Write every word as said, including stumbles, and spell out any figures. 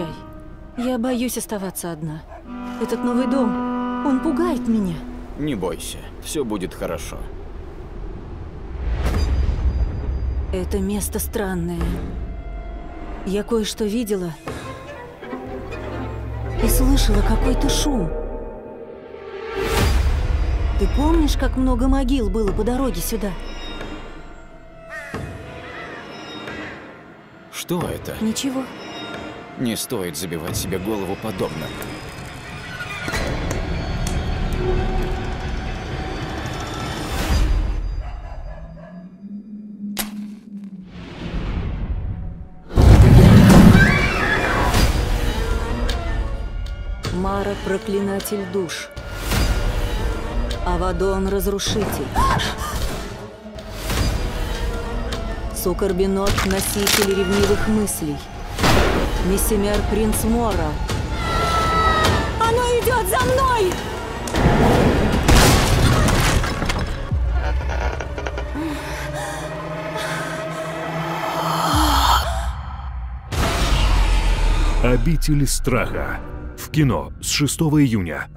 уезжай. Я боюсь оставаться одна. Этот новый дом, он пугает меня. Не бойся, все будет хорошо. Это место странное. Я кое-что видела и слышала какой-то шум. Ты помнишь, как много могил было по дороге сюда? Что это? Ничего. Не стоит забивать себе голову подобным. Мара – проклинатель душ. Авадон – разрушитель. Сукорбинок – носитель ревнивых мыслей. Миссимер – принц Мора. Оно идет за мной! Обитель страха. В кино с шестого июня.